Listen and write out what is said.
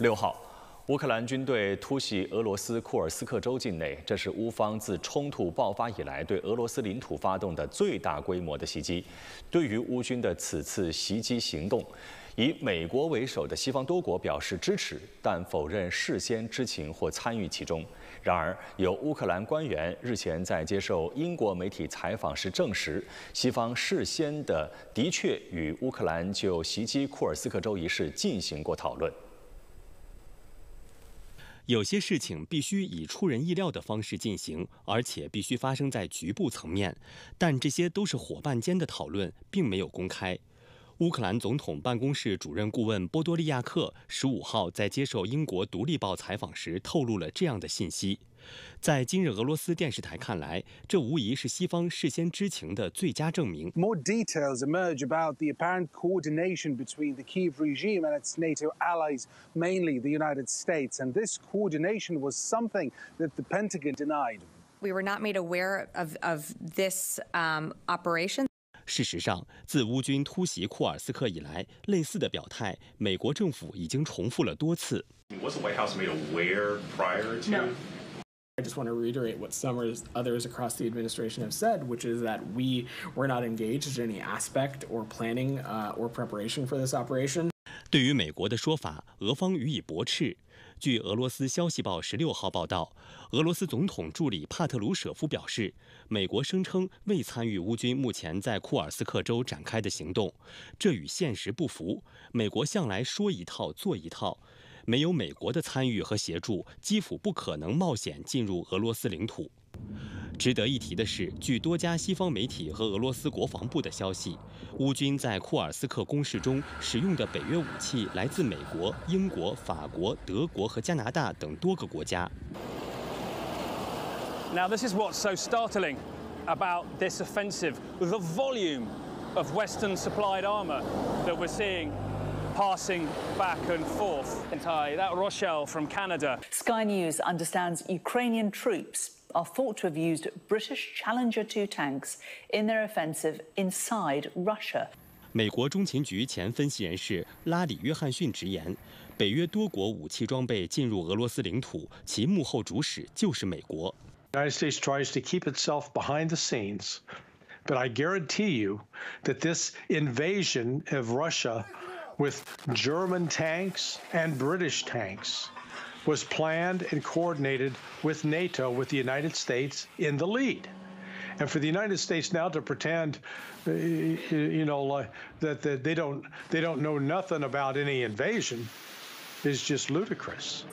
6号，乌克兰军队突袭俄罗斯库尔斯克州境内，这是乌方自冲突爆发以来对俄罗斯领土发动的最大规模的袭击。对于乌军的此次袭击行动，以美国为首的西方多国表示支持，但否认事先知情或参与其中。然而，有乌克兰官员日前在接受英国媒体采访时证实，西方事先的确与乌克兰就袭击库尔斯克州一事进行过讨论。 有些事情必须以出人意料的方式进行，而且必须发生在局部层面。但这些都是伙伴间的讨论，并没有公开。乌克兰总统办公室主任顾问波多利亚克15号在接受英国《独立报》采访时透露了这样的信息：在今日俄罗斯电视台看来，这无疑是西方事先知情的最佳证明。More details emerge about the apparent coordination between the Kyiv regime and its NATO allies, mainly the United States, and this coordination was something that the Pentagon denied. We were not made aware of this operation. 事实上，自乌军突袭库尔斯克以来，类似的表态，美国政府已经重复了多次。Was the White House made aware prior to? No. I just want to reiterate what some others across the administration have said, which is that we were not engaged in any aspect or planning or preparation for this operation. 对于美国的说法，俄方予以驳斥。 据俄罗斯消息报16号报道，俄罗斯总统助理帕特鲁舍夫表示，美国声称未参与乌军目前在库尔斯克州展开的行动，这与现实不符。美国向来说一套做一套，没有美国的参与和协助，基辅不可能冒险进入俄罗斯领土。 值得一提的是，据多家西方媒体和俄罗斯国防部的消息，乌军在库尔斯克攻势中使用的北约武器来自美国、英国、法国、德国和加拿大等多个国家。Now this is what's so startling about this offensive: the volume of Western-supplied armor that we're seeing. Passing back and forth. That Rochelle from Canada. Sky News understands Ukrainian troops are thought to have used British Challenger 2 tanks in their offensive inside Russia. 美国中情局前分析人士拉里·约翰逊直言，北约多国武器装备进入俄罗斯领土，其幕后主使就是美国。The United States tries to keep itself behind the scenes, but I guarantee you that this invasion of Russia. With German tanks and British tanks, was planned and coordinated with NATO, with the United States in the lead. And for the United States now to pretend, you know, that they don't know nothing about any invasion, is just ludicrous.